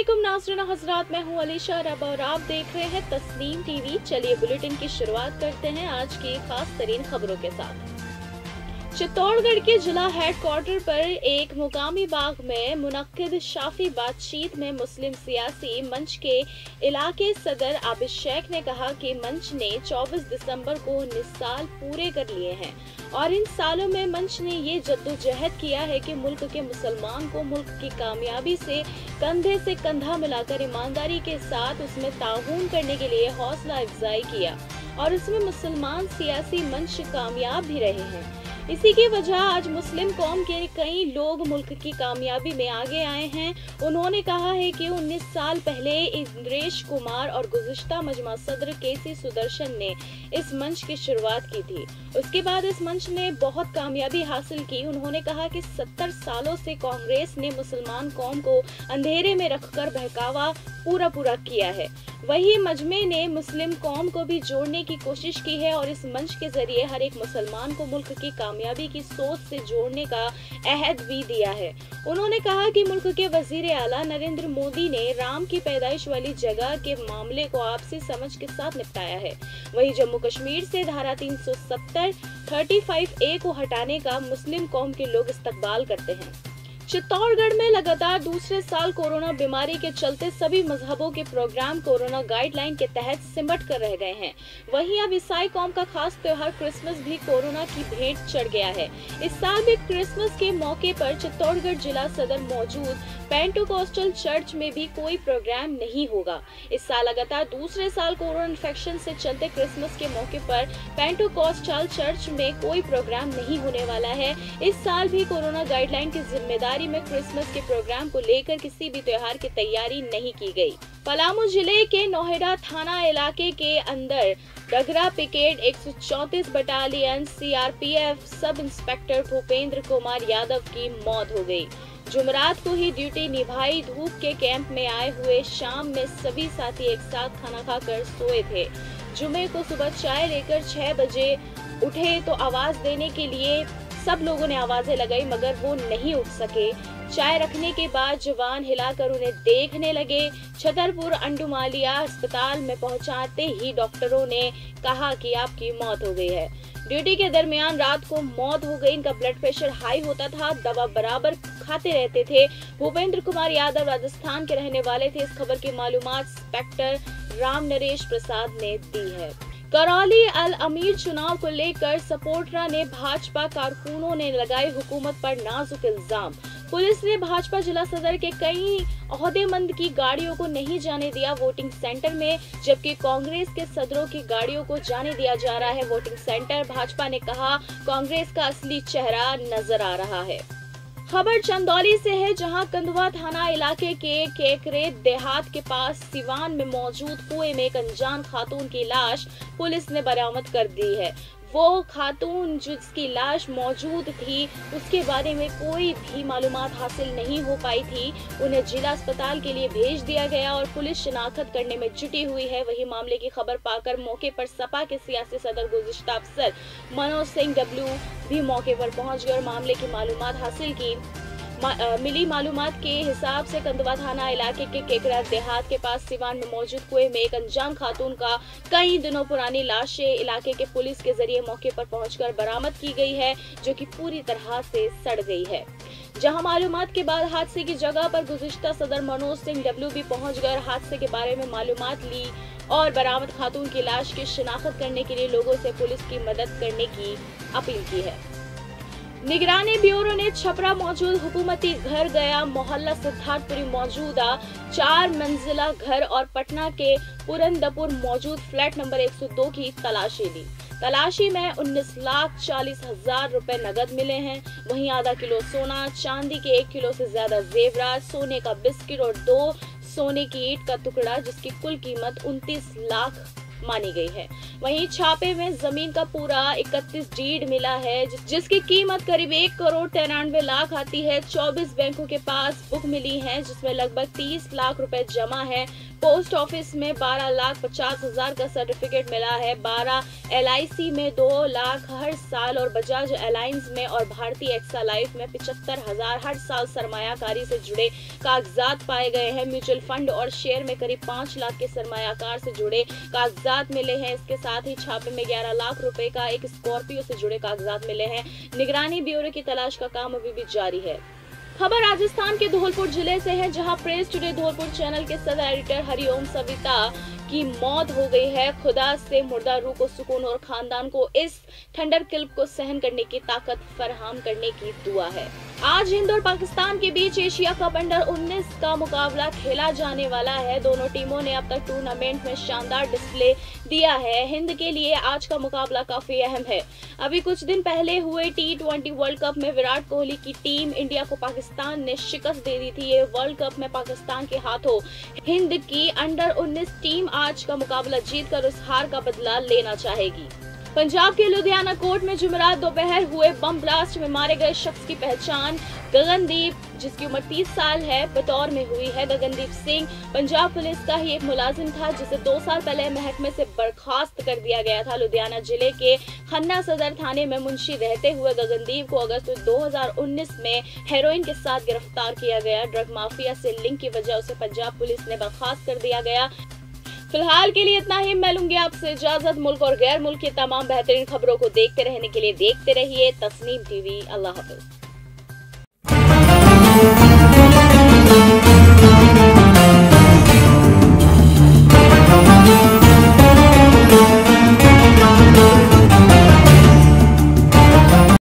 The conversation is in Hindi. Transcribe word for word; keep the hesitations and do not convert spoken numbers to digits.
अस्सलामुअलैकुम नाज़रीन हज़रात, मैं हूँ अली शाह रब और आप देख रहे हैं तस्लीम टीवी। चलिए बुलेटिन की शुरुआत करते हैं आज की खास तरीन खबरों के साथ। चित्तौड़गढ़ के जिला हेडक्वार्टर पर एक मुकामी बाग में मुनक्किद शाफी बातचीत में मुस्लिम सियासी मंच के इलाके सदर अभीशेक ने कहा कि मंच ने चौबीस दिसंबर को उन्नीस साल पूरे कर लिए हैं और इन सालों में मंच ने ये जद्दोजहद किया है कि मुल्क के मुसलमान को मुल्क की कामयाबी से कंधे से कंधा मिलाकर ईमानदारी के साथ उसमें ताउन करने के लिए हौसला अफजाई किया और उसमें मुसलमान सियासी मंच कामयाब भी रहे हैं। इसी की वजह आज मुस्लिम कौम के कई लोग मुल्क की कामयाबी में आगे आए हैं। उन्होंने कहा है कि उन्नीस साल पहले इंद्रेश कुमार और गुज़िश्ता मजमा सदर केसी सुदर्शन ने इस मंच की शुरुआत की थी। उसके बाद इस मंच ने बहुत कामयाबी हासिल की। उन्होंने कहा कि सत्तर सालों से कांग्रेस ने मुसलमान कौम को अंधेरे में रखकर बहकावा पूरा पूरा किया है। वही मजमे ने मुस्लिम कौम को भी जोड़ने की कोशिश की है और इस मंच के जरिए हर एक मुसलमान को मुल्क की कामयाबी की सोच से जोड़ने का अहद भी दिया है। उन्होंने कहा कि मुल्क के वजीर आला नरेंद्र मोदी ने राम की पैदाइश वाली जगह के मामले को आपसी समझ के साथ निपटाया है। वही जम्मू कश्मीर से धारा तीन सौ सत्तर थर्टी फाइव ए को हटाने का मुस्लिम कौम के लोग इस्तकबाल करते हैं। चित्तौड़गढ़ में लगातार दूसरे साल कोरोना बीमारी के चलते सभी मजहबों के प्रोग्राम कोरोना गाइडलाइन के तहत सिमट कर रह गए हैं। वहीं अब ईसाई कौम का खास त्योहार क्रिसमस भी कोरोना की भेंट चढ़ गया है। इस साल भी क्रिसमस के मौके पर चित्तौड़गढ़ जिला सदर मौजूद पेंटोकोस्टल चर्च में भी कोई प्रोग्राम नहीं होगा। इस साल लगातार दूसरे साल कोरोना इन्फेक्शन से चलते क्रिसमस के मौके पर पेंटोकोस्टल चर्च में कोई प्रोग्राम नहीं होने वाला है। इस साल भी कोरोना गाइडलाइन की जिम्मेदारी में क्रिसमस के प्रोग्राम को लेकर किसी भी त्योहार की तैयारी नहीं की गई। पलामू जिले के नोहेरा थाना इलाके के अंदर रघरा पिकेट एक सौ चौंतीस battalion C R P F sub inspector Bhupendra Kumar Yadav की मौत हो गई। जुमरात को ही ड्यूटी निभाई धूप के कैंप में आए हुए शाम में सभी साथी एक साथ खाना खाकर सोए थे। जुमे को सुबह चाय लेकर छह बजे उठे तो आवाज देने के लिए सब लोगों ने आवाजें लगाई मगर वो नहीं उठ सके। चाय रखने के बाद जवान हिलाकर उन्हें देखने लगे। छतरपुर अंडुमालिया अस्पताल में पहुंचाते ही डॉक्टरों ने कहा कि आपकी मौत हो गई है। ड्यूटी के दरमियान रात को मौत हो गई। इनका ब्लड प्रेशर हाई होता था, दवा बराबर खाते रहते थे। भूपेंद्र कुमार यादव राजस्थान के रहने वाले थे। इस खबर की मालूमात इंस्पेक्टर राम नरेश प्रसाद ने दी है। करौली अल अमीर चुनाव को लेकर सपोर्टरा ने भाजपा कारकुनों ने लगाए हुकूमत पर नाजुक इल्जाम। पुलिस ने भाजपा जिला सदर के कई अहदेमंद की गाड़ियों को नहीं जाने दिया वोटिंग सेंटर में, जबकि कांग्रेस के सदरों की गाड़ियों को जाने दिया जा रहा है वोटिंग सेंटर। भाजपा ने कहा कांग्रेस का असली चेहरा नजर आ रहा है। खबर चंदौली से है, जहां कंदवा थाना इलाके के केकरे देहात के पास सिवान में मौजूद कुएं में एक अनजान खातून की लाश पुलिस ने बरामद कर दी है। वो खातून जिसकी लाश मौजूद थी उसके बारे में कोई भी मालूमात हासिल नहीं हो पाई थी। उन्हें जिला अस्पताल के लिए भेज दिया गया और पुलिस शिनाख्त करने में जुटी हुई है। वही मामले की खबर पाकर मौके पर सपा के सियासी सदर गुज़िश्ता अफसर मनोज सिंह डब्लू भी मौके पर पहुंच गए और मामले की मालूमात हासिल की। मा, आ, मिली मालूमात के हिसाब से कंदवा थाना इलाके के केकरा देहात के पास सिवान में मौजूद कुएं में एक अनजान खातून का कई दिनों पुरानी लाशें इलाके के पुलिस के जरिए मौके पर पहुंचकर बरामद की गई है, जो कि पूरी तरह से सड़ गई है। जहां मालूमात के बाद हादसे की जगह पर गुज़िश्ता सदर मनोज सिंह डब्लू भी पहुंच गए, हादसे के बारे में मालूमात ली और बरामद खातून की लाश की शिनाख्त करने के लिए लोगों से पुलिस की मदद करने की अपील की है। निगरानी ब्यूरो ने छपरा मौजूद हुकूमती घर गया मोहल्ला सिद्धार्थपुरी मौजूदा चार मंजिला घर और पटना के पुरंदपुर मौजूद फ्लैट नंबर एक सौ दो की तलाशी ली। तलाशी में उन्नीस लाख चालीस हजार रुपए नगद मिले हैं। वहीं आधा किलो सोना, चांदी के एक किलो से ज्यादा जेवरात, सोने का बिस्किट और दो सोने की ईंट का टुकड़ा, जिसकी कुल कीमत उनतीस लाख मानी गई है। वहीं छापे में जमीन का पूरा इकतीस डीड मिला है जिसकी कीमत करीब एक करोड़ तिरानवे लाख आती है। चौबीस बैंकों के पास बुक मिली है जिसमें लगभग तीस लाख रुपए जमा है। पोस्ट ऑफिस में बारह लाख पचास हजार का सर्टिफिकेट मिला है। बारह एल आई सी में दो लाख हर साल और बजाज अलाइंस में और भारतीय एक्सा लाइफ में पिछहत्तर हजार हर साल सरमायाकारी से जुड़े कागजात पाए गए हैं। म्यूचुअल फंड और शेयर में करीब पाँच लाख के सरमायाकार से जुड़े कागजात मिले हैं। इसके साथ ही छापे में ग्यारह लाख रुपए का एक स्कॉर्पियो से जुड़े कागजात मिले हैं। निगरानी ब्यूरो की तलाश का काम अभी भी जारी है। खबर राजस्थान के धौलपुर जिले से है जहां प्रेस टुडे धौलपुर चैनल के सदर एडिटर हरिओम सविता की मौत हो गई है। खुदा से मुर्दा रूह को सुकून और खानदान को इस थंडर किल्प को सहन करने की ताकत फरहम करने की दुआ है। आज हिंद और पाकिस्तान के बीच एशिया कप अंडर उन्नीस का मुकाबला खेला जाने वाला है। दोनों टीमों ने अब तक टूर्नामेंट में शानदार डिस्प्ले दिया है। हिंद के लिए आज का मुकाबला काफी अहम है। अभी कुछ दिन पहले हुए टी ट्वेंटी वर्ल्ड कप में विराट कोहली की टीम इंडिया को पाकिस्तान ने शिकस्त दे दी थी। ये वर्ल्ड कप में पाकिस्तान के हाथों हिंद की अंडर उन्नीस टीम आज का मुकाबला जीतकर उस हार का बदला लेना चाहेगी। पंजाब के लुधियाना कोर्ट में जुमेरात दोपहर हुए बम ब्लास्ट में मारे गए शख्स की पहचान गगनदीप जिसकी उम्र तीस साल है बतौर में हुई है। गगनदीप सिंह पंजाब पुलिस का ही एक मुलाजिम था जिसे दो साल पहले महकमे से बर्खास्त कर दिया गया था। लुधियाना जिले के खन्ना सदर थाने में मुंशी रहते हुए गगनदीप को अगस्त दो हज़ार उन्नीस में हेरोइन के साथ गिरफ्तार किया गया। ड्रग माफिया से लिंक की वजह उसे पंजाब पुलिस ने बर्खास्त कर दिया गया। फिलहाल के लिए इतना ही। मैं लूंगी आपसे इजाजत। मुल्क और गैर मुल्क की तमाम बेहतरीन खबरों को देखते रहने के लिए देखते रहिए तस्लीम टीवी। अल्लाह हाफिज।